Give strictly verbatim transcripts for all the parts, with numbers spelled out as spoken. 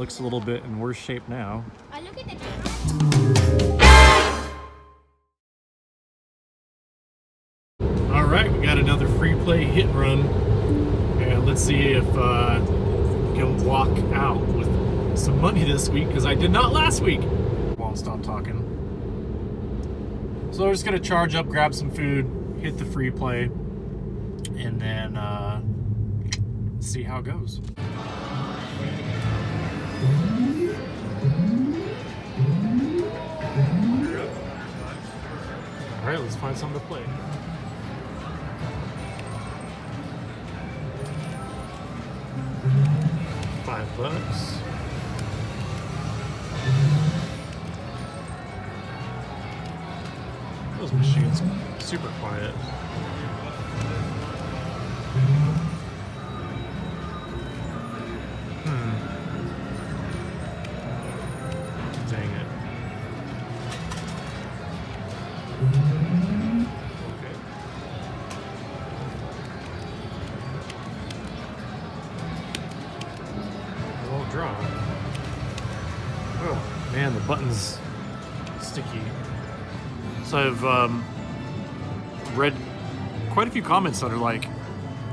looks a little bit in worse shape now. I look at the All right, we got another free play hit run. And let's see if uh, we can walk out with some money this week, because I did not last week. Won't stop talking. So we're just gonna charge up, grab some food, hit the free play, and then uh, see how it goes. All right, let's find something to play. Five bucks. Those machines are super quiet. Hmm. Dang it. Okay. A little draw. Oh man, the button's sticky. So I've um, read quite a few comments that are like,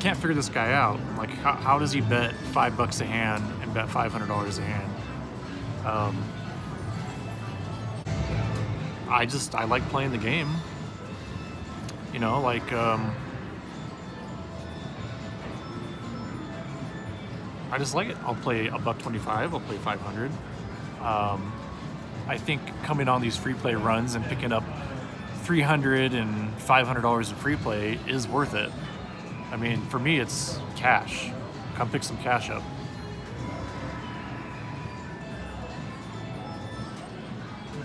can't figure this guy out. I'm like, how, how does he bet five bucks a hand and bet five hundred dollars a hand? Um, I just, I like playing the game. You know, like, um, I just like it. I'll play a buck twenty-five, I'll play five hundred. Um, I think coming on these free play runs and picking up three hundred dollars and five hundred dollars in free play is worth it. I mean, for me, it's cash. Come pick some cash up.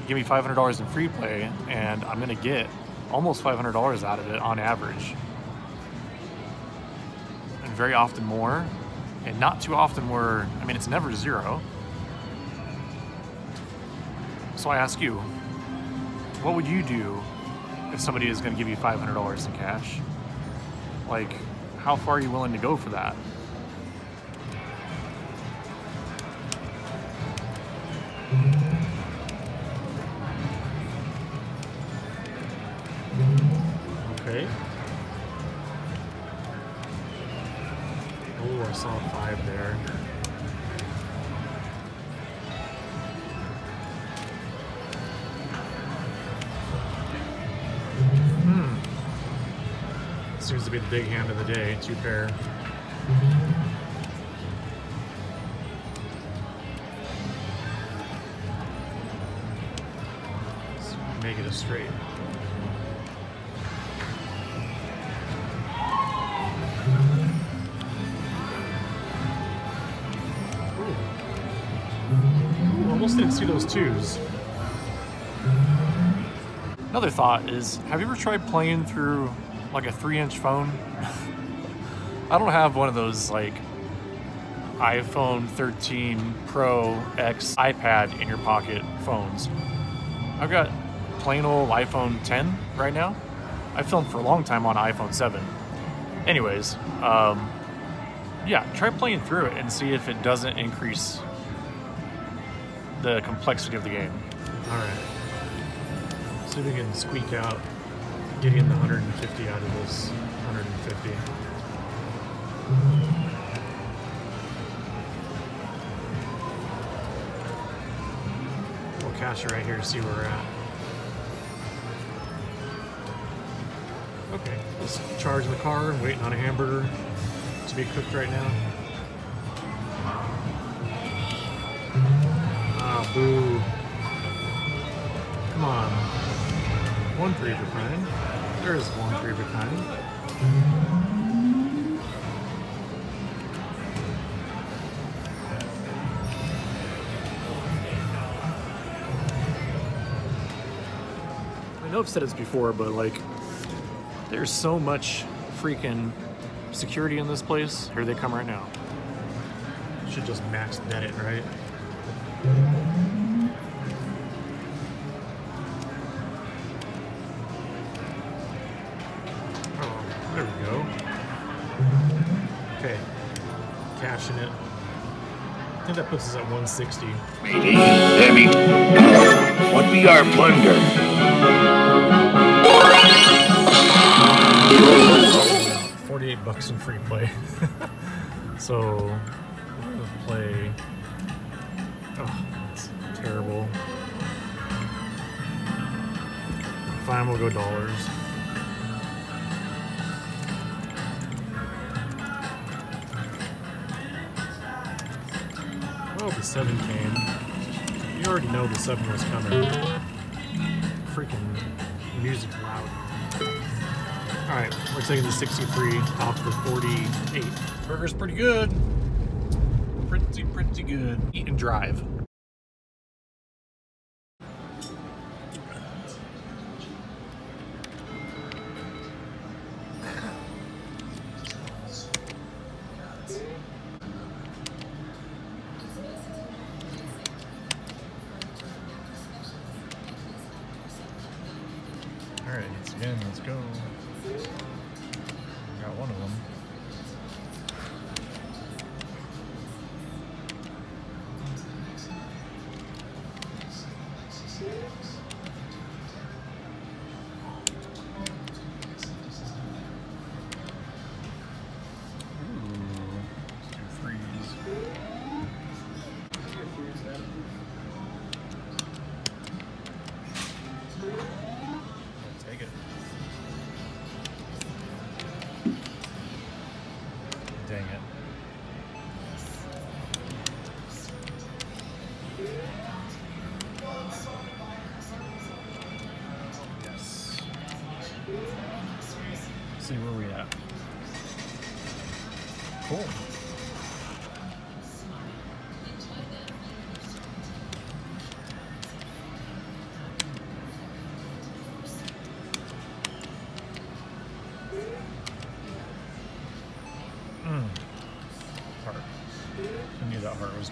Give me five hundred dollars in free play, and I'm gonna get almost five hundred dollars out of it on average. And very often more, and not too often we're, I mean, it's never zero. So I ask you, what would you do if somebody is going to give you five hundred dollars in cash? Like, how far are you willing to go for that? Okay. Oh, I saw five there. Seems to be the big hand of the day, two pair. Let's make it a straight. Ooh. Ooh, almost didn't see those twos. Another thought is, have you ever tried playing through like a three inch phone? I don't have one of those like iPhone thirteen Pro X iPad in your pocket phones. I've got plain old iPhone ten right now. I filmed for a long time on iPhone seven. Anyways, um, yeah, try playing through it and see if it doesn't increase the complexity of the game. All right, let's see if we can squeak out getting the one hundred fifty out of this one hundred fifty. We'll cash it right here, see where we're at. Okay, let's charge in the car. I'm waiting on a hamburger to be cooked right now. Ah, boo. Come on. One three of a kind. There is one three of a kind. I know I've said this before, but like, there's so much freaking security in this place. Here they come right now. Should just max net it, right? There we go. Okay, cashing it. I think that puts us at one sixty. Matey, Emmy, what be our plunder? forty-eight bucks in free play. So, let's play. Oh, that's terrible. Fine, we'll go dollars. The seven came. You already know the seven was coming. Freaking music's loud. Alright, we're taking the sixty-three off the forty-eight. Burger's pretty good. Pretty, pretty good. Eat and drive.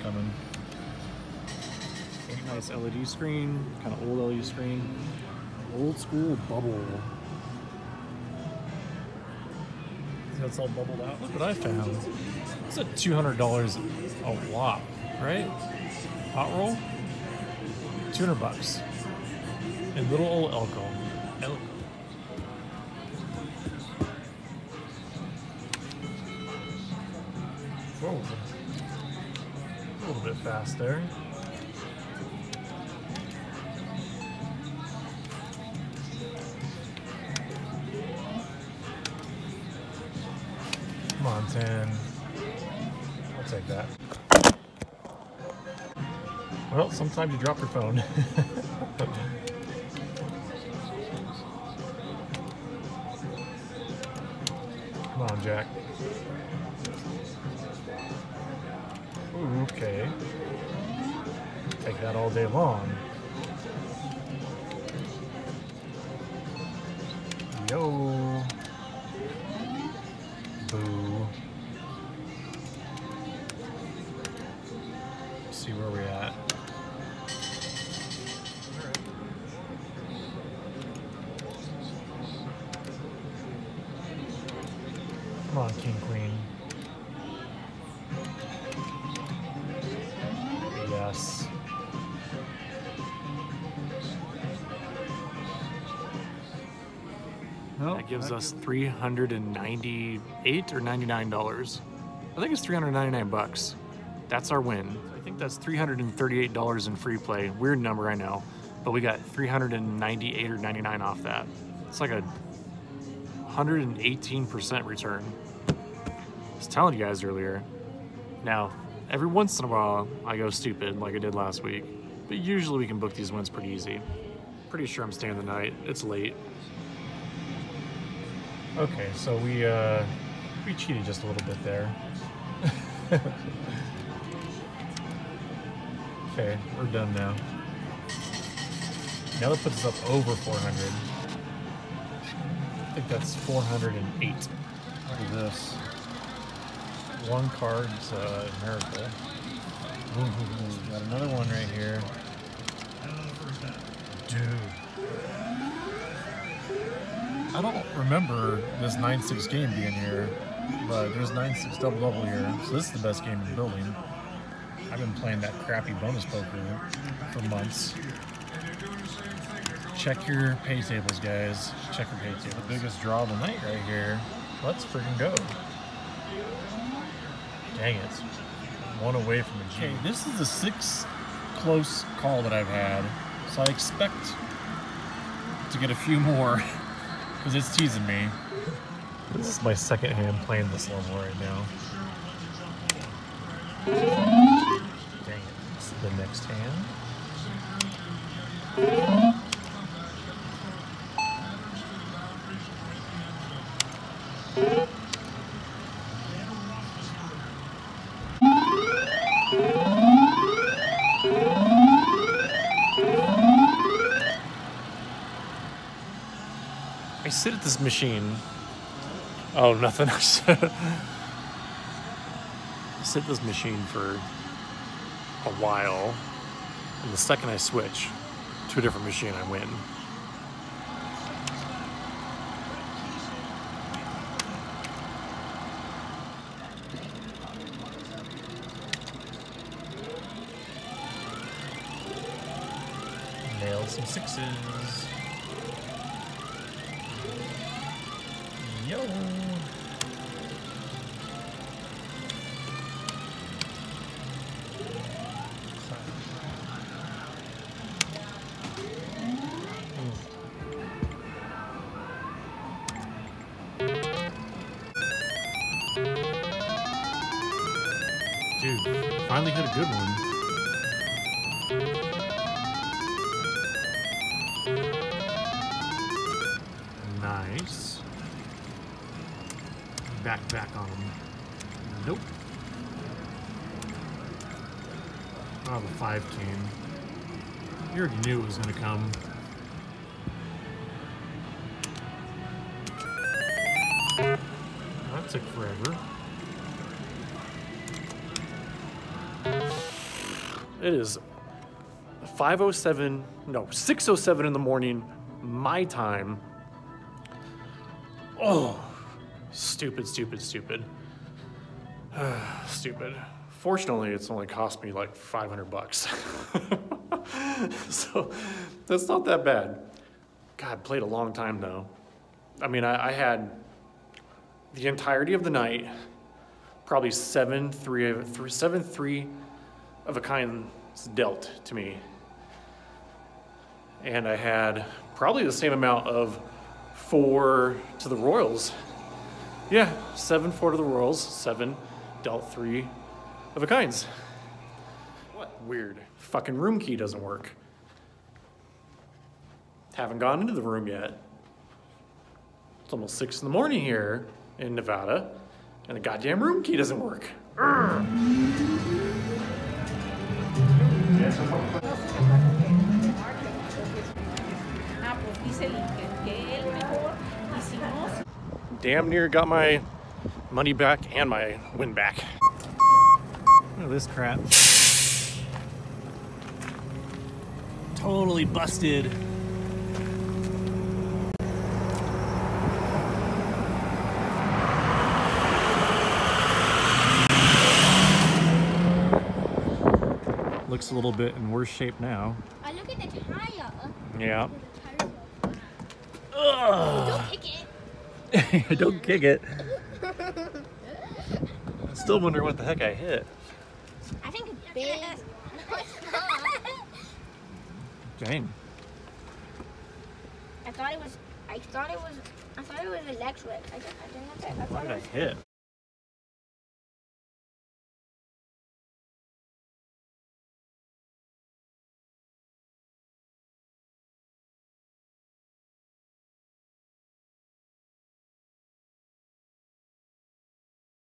Coming. Nice L E D screen, kind of old L E D screen. Old school bubble. That's all bubbled out. Look what I found. It's at two hundred dollars a wop, right? Hot roll? two hundred bucks. And little old Elko. Elko. Whoa. A little bit fast there. Come on, ten. I'll take that. Well, sometimes you drop your phone. Come on, Jack. Okay, take that all day long. Yo, boo. Let's see where we're at. Come on, King Queen. Gives us three hundred ninety-eight or ninety-nine dollars. I think it's three hundred ninety-nine bucks. That's our win. I think that's three hundred thirty-eight dollars in free play. Weird number, I know, but we got three hundred ninety-eight or ninety-nine off that. It's like a one hundred eighteen percent return. I was telling you guys earlier. Now, every once in a while, I go stupid like I did last week, but usually we can book these wins pretty easy. Pretty sure I'm staying the night. It's late. Okay, so we uh, we cheated just a little bit there. Okay, we're done now. Now that puts us up over four hundred. I think that's four hundred eight. Look at this. One card's uh, miracle. Ooh, got another one right here. Dude. I don't remember this nine six game being here, but there's nine six double double here, so this is the best game in the building. I've been playing that crappy bonus poker for months. Check your pay tables, guys. Check your pay tables. The biggest draw of the night right here. Let's freaking go. Dang it. One away from a G. Okay, this is the sixth close call that I've had. So I expect to get a few more because it's teasing me. This is my second hand playing this level right now. Dang it. It's the next hand. I sit at this machine. Oh, nothing. I sit at this machine for a while, and the second I switch to a different machine, I win. Nailed some sixes. Yo! Dude, finally hit a good one. Back, back on them. Nope. Oh, the five came. You already knew it was going to come. That took forever. It is five oh seven, no, six oh seven in the morning, my time. Oh. Stupid, stupid, stupid. Uh, stupid. Fortunately, it's only cost me like five hundred bucks. So that's not that bad. God, played a long time though. I mean, I, I had the entirety of the night, probably seven three, three, seven three of a kind dealt to me. And I had probably the same amount of four to the Royals. Yeah, seven four to the Royals, seven dealt three of a kinds. What? Weird. Fucking room key doesn't work. Haven't gone into the room yet. It's almost six in the morning here in Nevada, and the goddamn room key doesn't work. Urgh. Damn near got my money back and my win back. Look at this crap. Totally busted. Looks a little bit in worse shape now. I look at the tire. Yeah. Ugh. Don't kick it. Don't kick it. I still wonder what the heck I hit. I think a big. Dang. I thought it was. I thought it was. I thought it was electric. I, I didn't know that. What did I hit?